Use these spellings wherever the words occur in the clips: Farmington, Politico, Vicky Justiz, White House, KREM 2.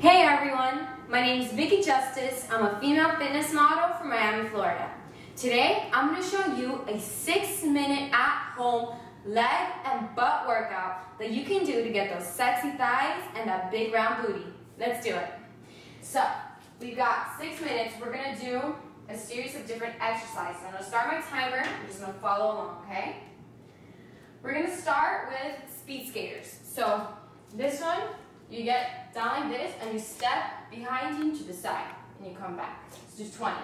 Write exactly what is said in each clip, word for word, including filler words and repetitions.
Hey everyone, my name is Vicky Justiz. I'm a female fitness model from Miami, Florida. Today, I'm going to show you a six minute at home leg and butt workout that you can do to get those sexy thighs and that big round booty. Let's do it. So, we've got six minutes. We're going to do a series of different exercises. I'm going to start my timer. I'm just going to follow along, okay? We're going to start with speed skaters. So, this one, you get down like this and you step behind you to the side and you come back. So do twenty.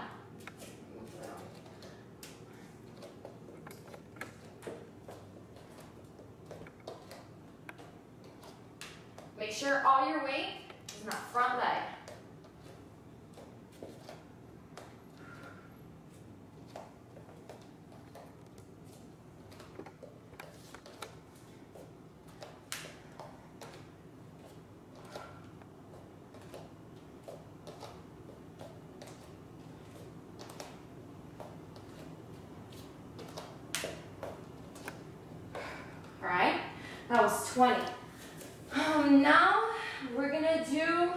Make sure all your weight is not front leg. That was twenty. Um, now we're gonna do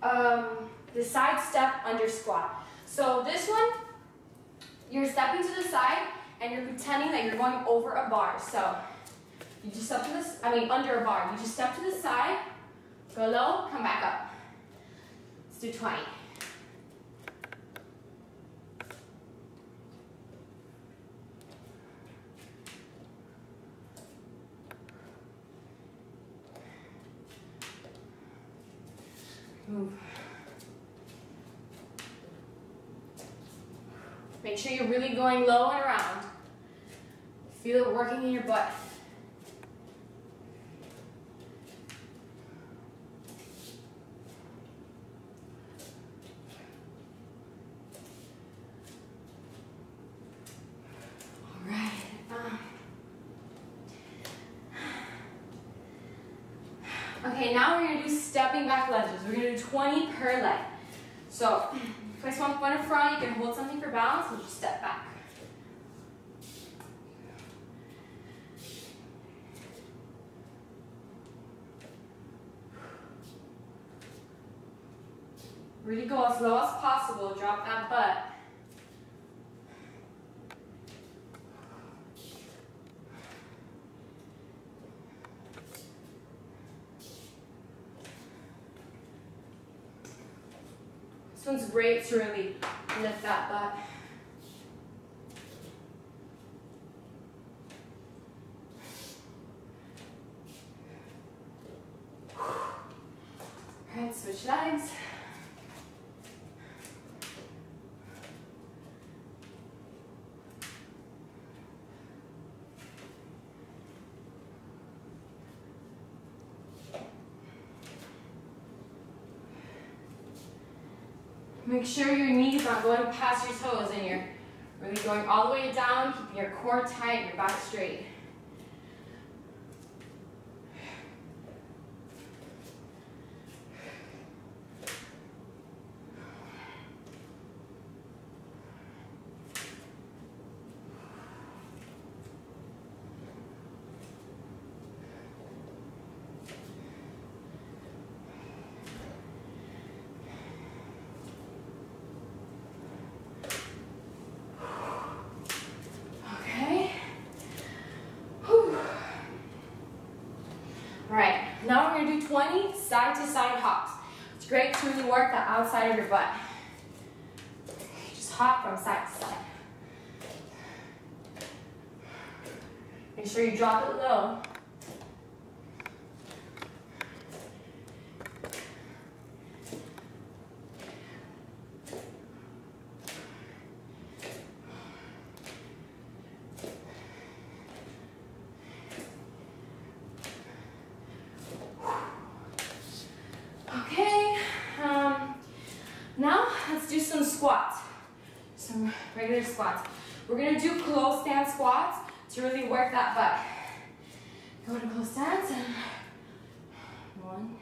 um, the side step under squat. So this one, you're stepping to the side and you're pretending that you're going over a bar. So you just step to this, I mean under a bar. You just step to the side, go low, come back up. Let's do twenty. Move. Make sure you're really going low and around. Feel it working in your butt. All right. Um. Okay, now we're going to do stepping back lunges. We're going to do twenty per leg. So, place one foot in front, you can hold something for balance and just step back. Really go as low as possible, drop that butt. This one's great to really lift that butt. All right, switch legs. Make sure your knees aren't going past your toes and you're really going all the way down, keeping your core tight and your back straight. Now we're going to do twenty side-to-side hops. It's great to really work the outside of your butt. Just hop from side to side. Make sure you drop it low. Let's do some squats, some regular squats. We're going to do close stance squats to really work that butt. Go to close stance and one,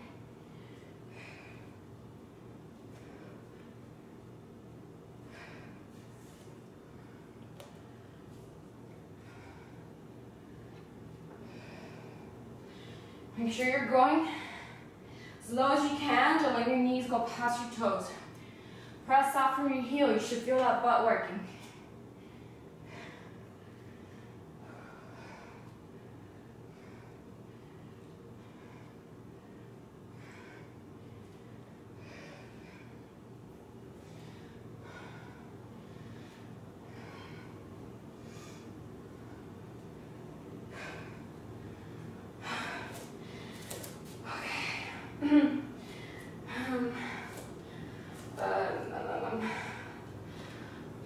make sure you're growing As low as you can, don't let your knees go past your toes. Press up from your heel, you should feel that butt working.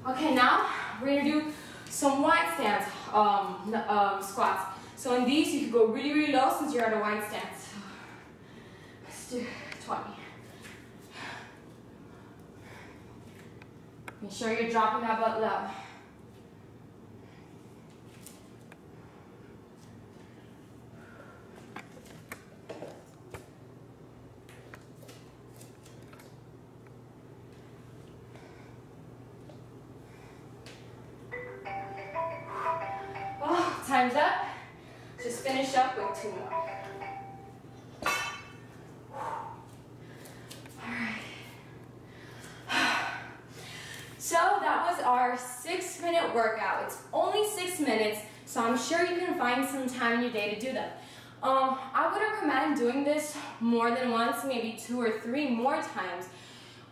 Okay, now we're gonna do some wide stance um, um, squats. So in these, you can go really, really low since you're at a wide stance. Let's do twenty. Make sure you're dropping that butt low. Time's up. Just finish up with two more. Alright. So that was our six minute workout. It's only six minutes, so I'm sure you can find some time in your day to do that. Um, I would recommend doing this more than once, maybe two or three more times.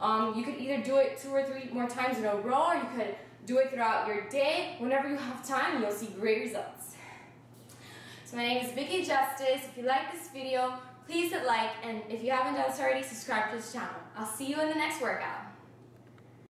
Um, you could either do it two or three more times in a row, or you could do it throughout your day. Whenever you have time, you'll see great results. So my name is Vicky Justiz. If you like this video, please hit like, and if you haven't done so already, subscribe to this channel. I'll see you in the next workout.